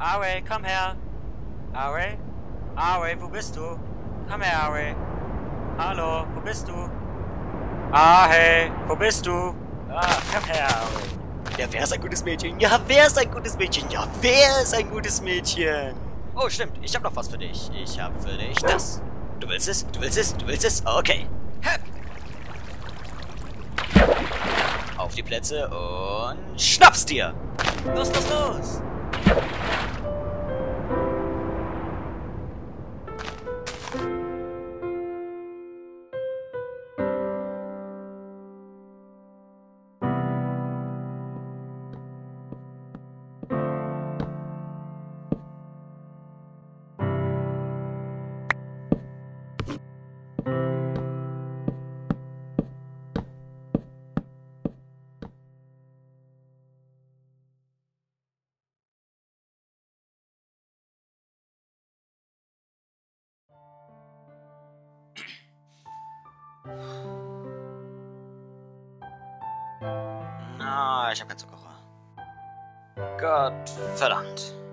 Aray, komm her. Aray? Aray, wo bist du? Komm her, Aray. Hallo, wo bist du? Ah, hey, wo bist du? Ah, komm her, Aray. Ja, wer ist ein gutes Mädchen? Ja, wer ist ein gutes Mädchen? Ja, wer ist ein gutes Mädchen? Oh, stimmt, ich hab noch was für dich. Ich hab für dich das. Du willst es? Du willst es? Du willst es? Okay. Hep. Auf die Plätze und schnapp's dir! Los, los, los! Na, ich hab keinen Zuckerrohr. Gott verdammt.